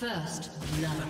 First blood.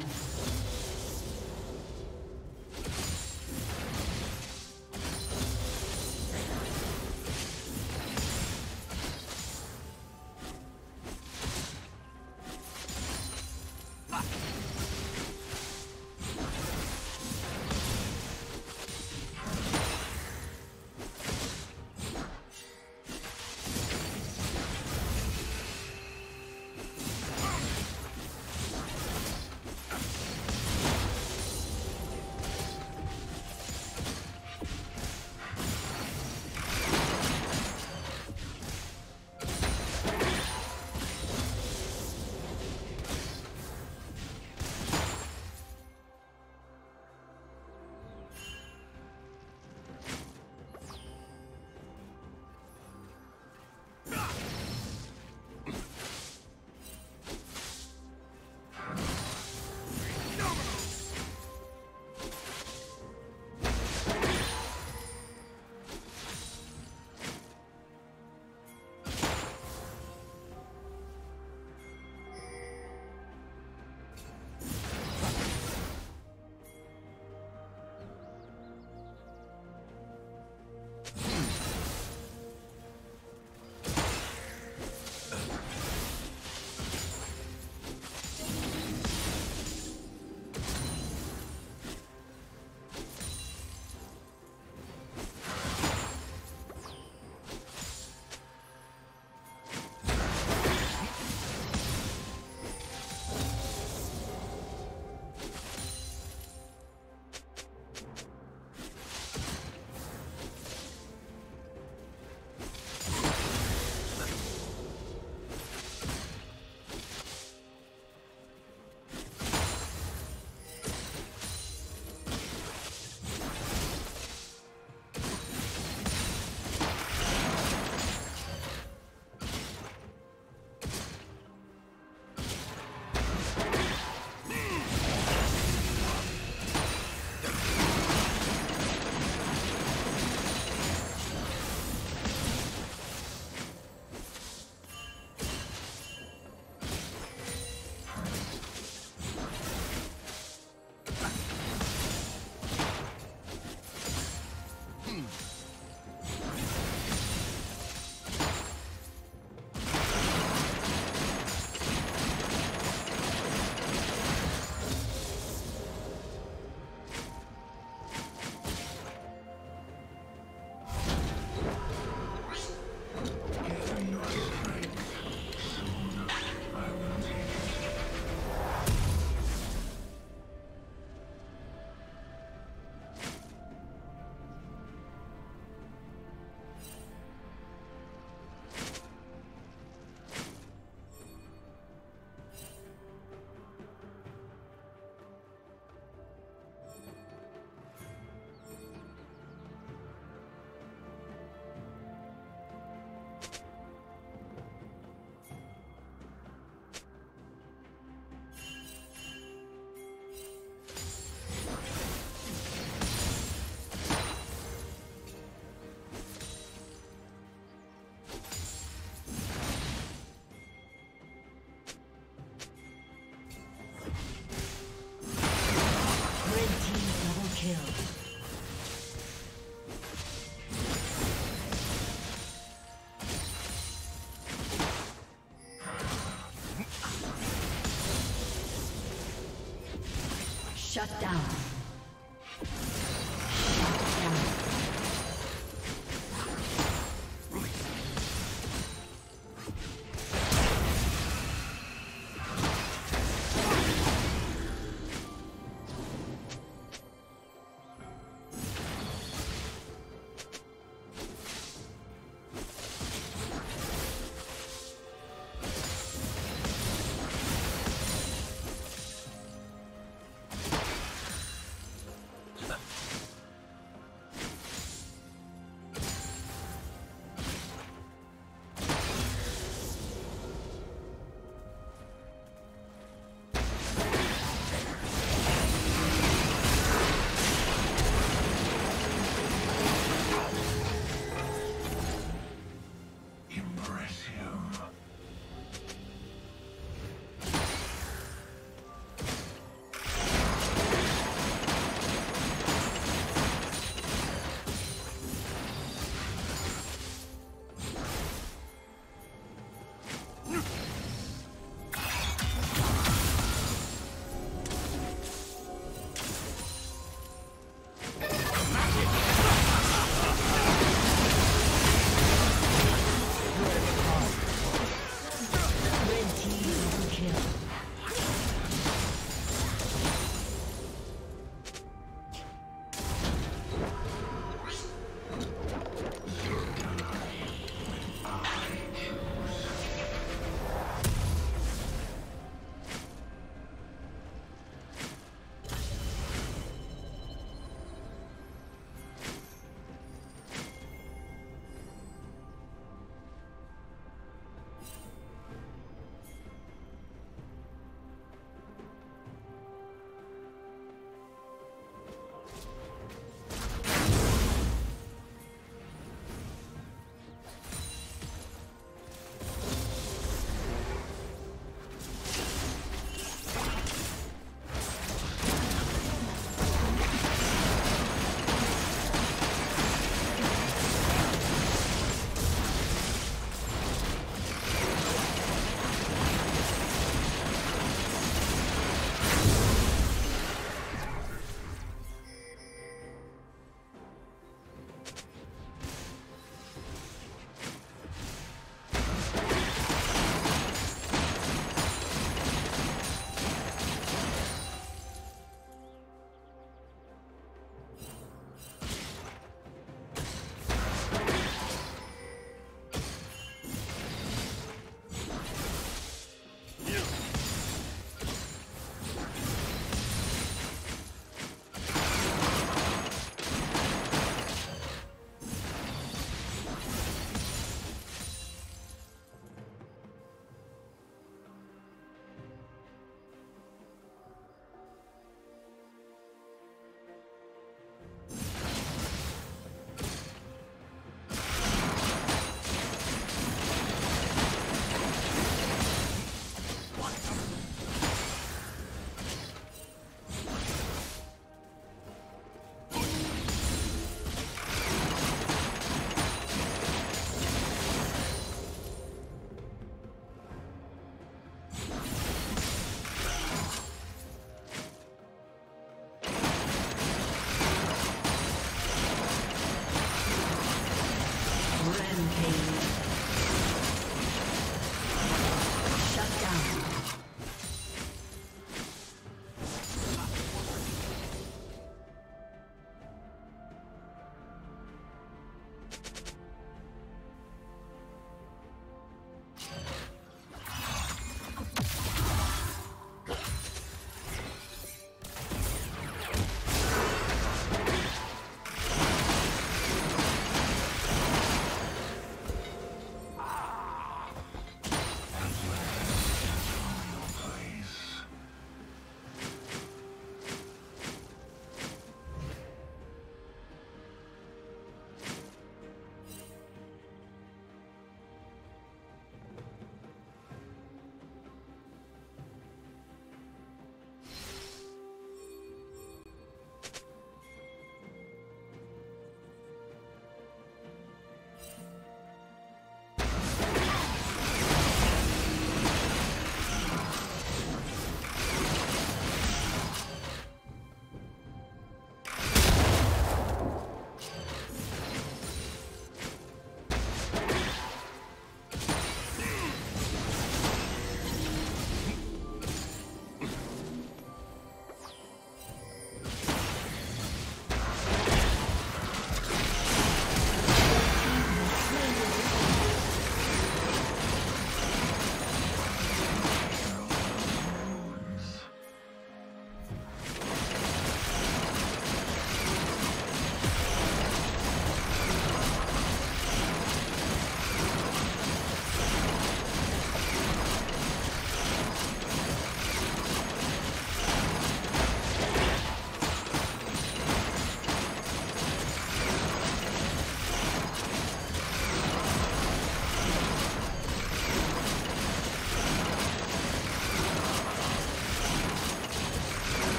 Shut down.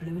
Blue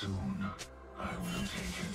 Soon, I will take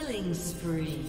Killing spree.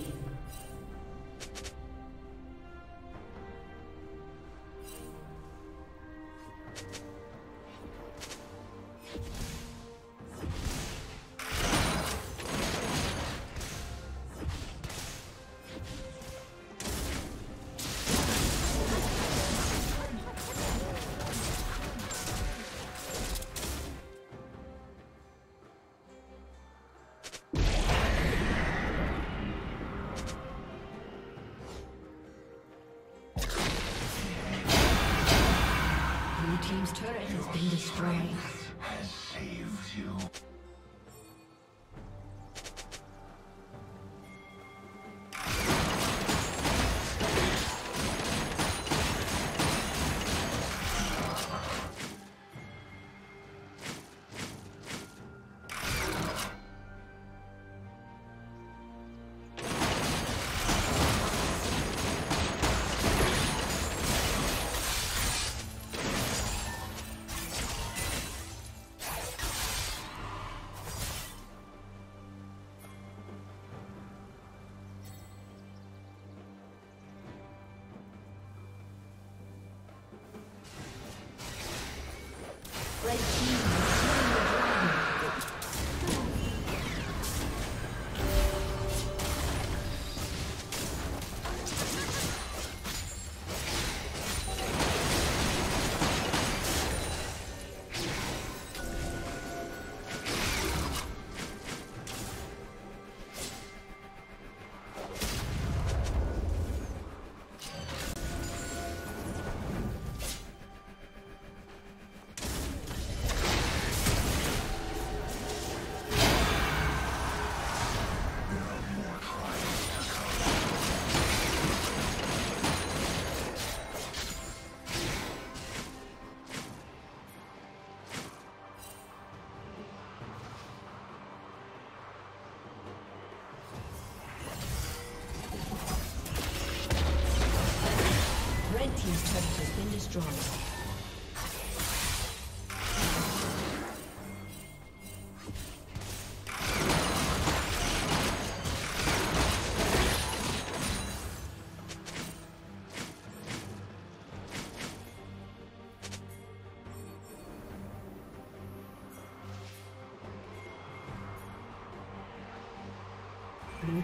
Strong. Blue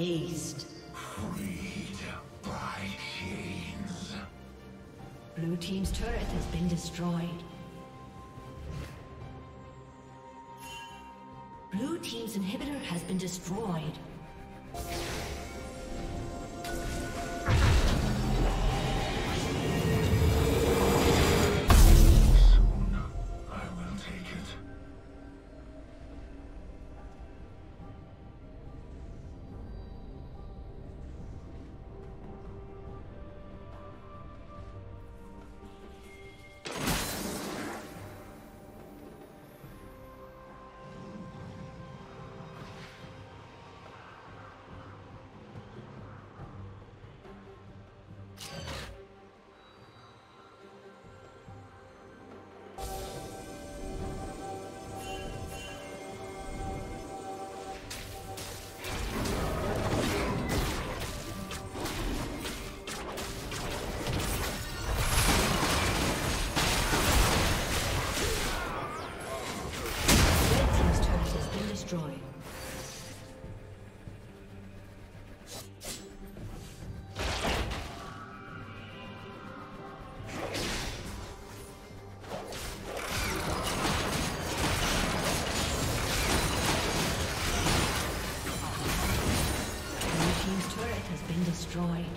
Aced. Freed by chains. Blue team's turret has been destroyed. Blue team's inhibitor has been destroyed. Destroyed. Blue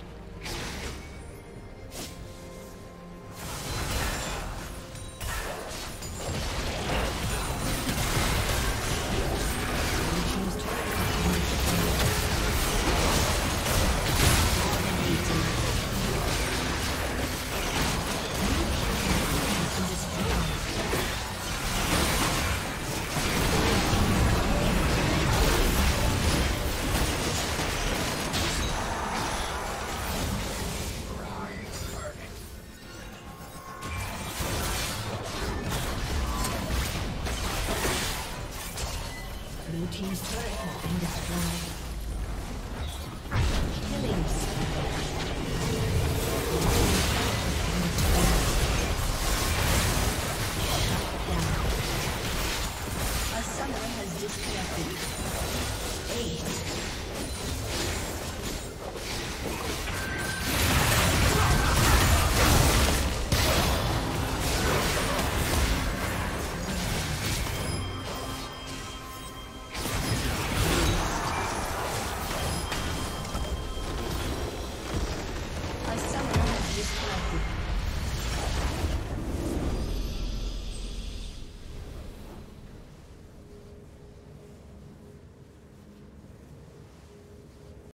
team's turret has been destroyed.